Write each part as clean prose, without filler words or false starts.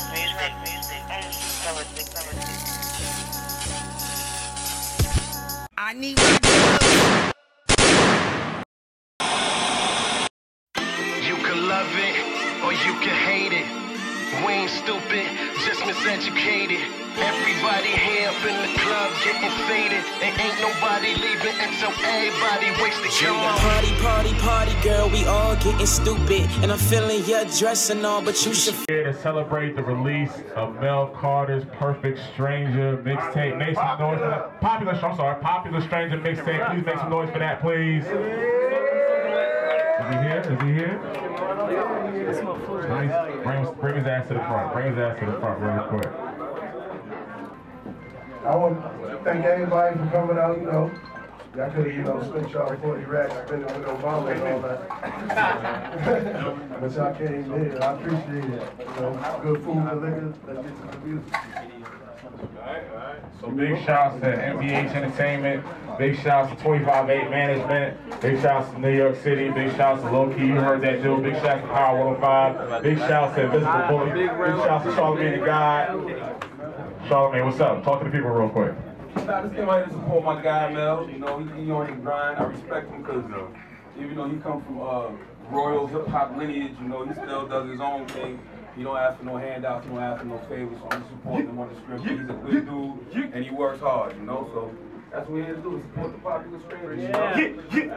I need my love. You can love it or you can hate it. We ain't stupid, just miseducated. Everybody here up in the club getting faded. And ain't nobody leaving until everybody wakes the show up. Party, party, party, girl, we all getting stupid. And I'm feeling your dress and all, but you should. Here to celebrate the release of Mel Carter's Perfect Stranger mixtape. Make some noise for that. Popular Stranger mixtape. Please make some noise for that, please. Is he here? Is he here? Nice. Bring his ass to the front. Bring his ass to the front real quick. I want to thank everybody for coming out, you know. Y'all could have, you know, spent y'all 40 racks. I've been with Obama and all that. But y'all came here. I appreciate it. You know, good food and liquor. Let's get to the music. All right. So big shouts to NBH Entertainment. Big shouts to 258 Management. Big shouts to New York City. Big shouts to Low Key. You heard that dude. Big shouts to Power 105. Big shouts to Invisible Pulley. Big shouts to Charlamagne the God. Charlamagne, what's up? Talk to the people real quick. I just came out here to support my guy Mel. You know, he on his grind. I respect him because, even though he comes from royal hip hop lineage, you know, he still does his own thing. He don't ask for no handouts, he don't ask for no favors. So we support him on the script. He's a good dude and he works hard, you know. So that's what we're here to do: support the Popular Stranger. Absolutely. Ain't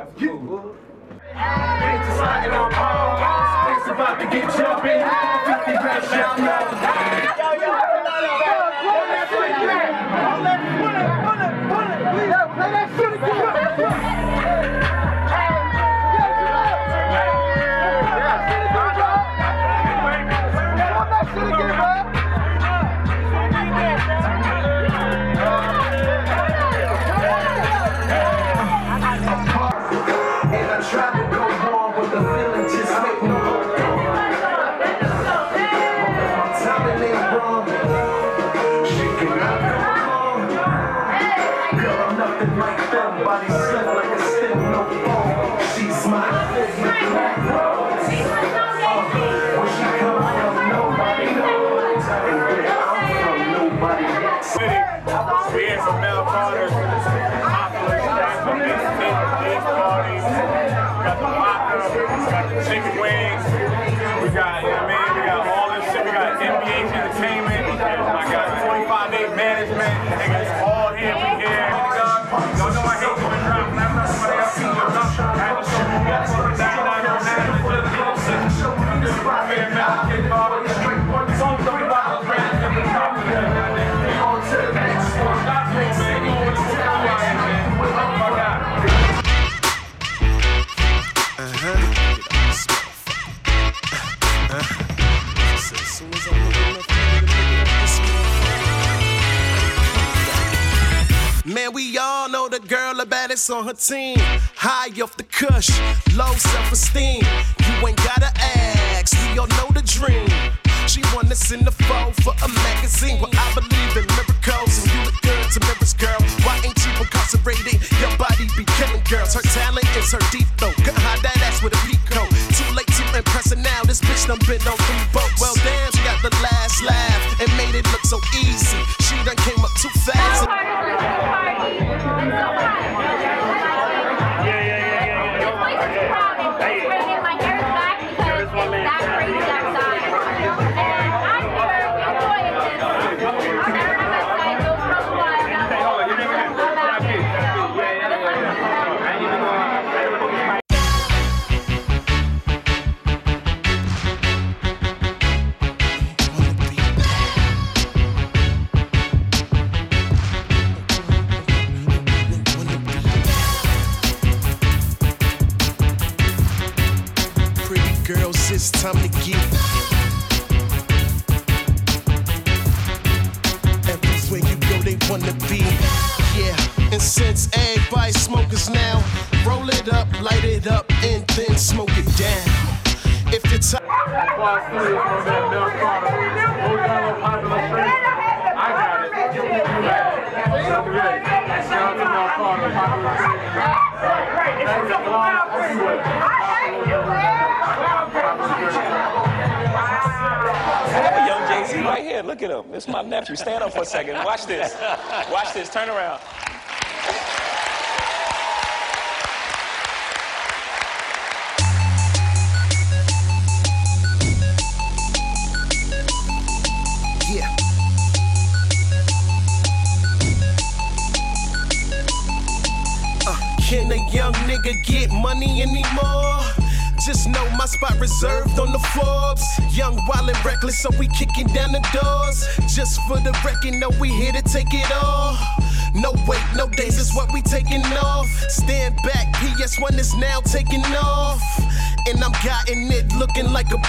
deciding on all. It's about to get jumping. 50 grand shout out. We had some Mel Carter, Popular Stranger, big parties. We got the vodka, we got the chicken wings, we got, we got all this shit. We got NBH Entertainment, I got 258 Management, niggas all here, we here. Y'all know I hate doing drop, but I'm not somebody else who's doing drop. I have to show you guys what I'm doing. I know that I'm just a little sick. I'm just rocking and I'm getting bothered. It's only $3 grand at the top of that. Man, we all know the girl, the baddest on her team. High off the cush, low self-esteem. You ain't gotta ask, we all know the dream. She won us in the fold for a magazine. Well, I believe in miracles, and you look good to mirrors, girl. Why ain't you incarcerated? Your body be killing girls. Her talent is her deep throat. Couldn't hide that ass with a peacoat. Too late to impress her now. This bitch done been on 3 boats. Well, damn, she got the last laugh and made it look so easy. She done came up too fast. Girls, it's time to get everywhere you go, they wanna be. Yeah, and since everybody smokers now, roll it up, light it up, and then smoke it down. If it's time, I got it. Young Jay-Z right here. Look at him. It's my nephew. Stand up for a second. Watch this. Watch this. Turn around. Can a young nigga get money anymore? Just know my spot reserved on the Forbes. Young, wild, and reckless, so we kicking down the doors. Just for the record, no, we here to take it all. No wait, no days, is what we taking off. Stand back, PS1 is now taking off. And I'm gotten it, looking like a boss.